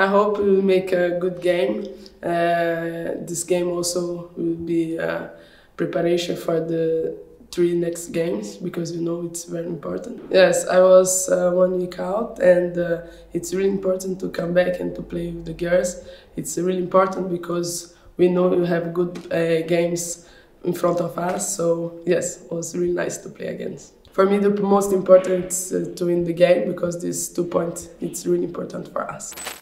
I hope we will make a good game. This game also will be preparation for the 3 next games, because you know it's very important. Yes, I was 1 week out, and it's really important to come back and to play with the girls. It's really important because we know you have good games in front of us, so yes, it was really nice to play against. For me, the most important is to win the game, because this 2 points, it's really important for us.